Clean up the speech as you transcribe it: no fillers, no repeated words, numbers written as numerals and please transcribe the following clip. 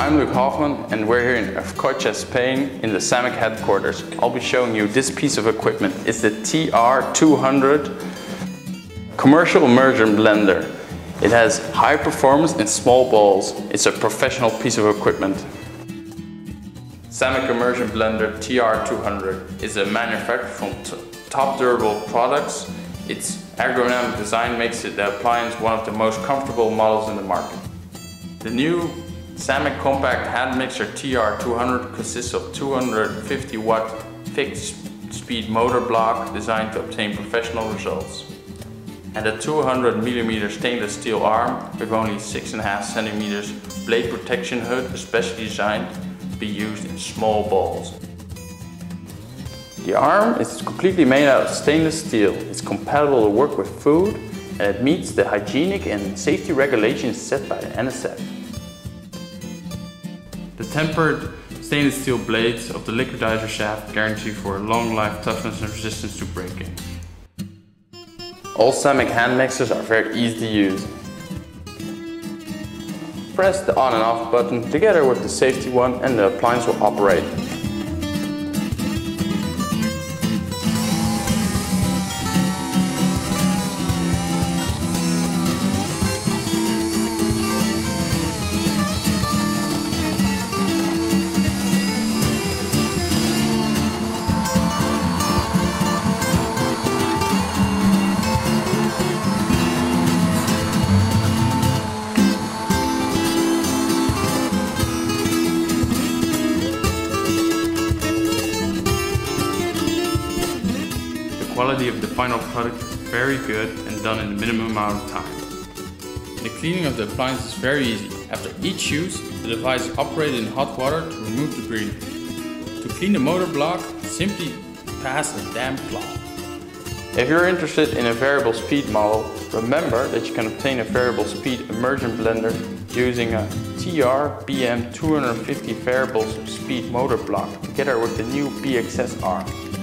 I'm Luke Hoffman and we're here in Avcoccia, Spain in the Sammic headquarters. I'll be showing you this piece of equipment. It's the TR-200 commercial immersion blender. It has high performance and small balls. It's a professional piece of equipment. Sammic immersion blender TR-200 is a manufacturer from top durable products. Its ergonomic design makes it the appliance one of the most comfortable models in the market. The new Sammic compact hand mixer TR-200 consists of 250-watt fixed-speed motor block designed to obtain professional results, and a 200mm stainless steel arm with only 6.5 cm blade protection hood, especially designed to be used in small balls. The arm is completely made out of stainless steel. It's compatible to work with food, and it meets the hygienic and safety regulations set by the NSF. The tempered stainless steel blades of the liquidizer shaft guarantee for a long life, toughness and resistance to breaking. All Sammic hand mixers are very easy to use. Press the on and off button together with the safety one and the appliance will operate. The quality of the final product is very good and done in the minimum amount of time. The cleaning of the appliance is very easy. After each use, the device is operated in hot water to remove debris. To clean the motor block, simply pass a damp cloth. If you're interested in a variable speed model, remember that you can obtain a variable speed immersion blender using a TR-BM 250 variable speed motor block together with the new PXS-R.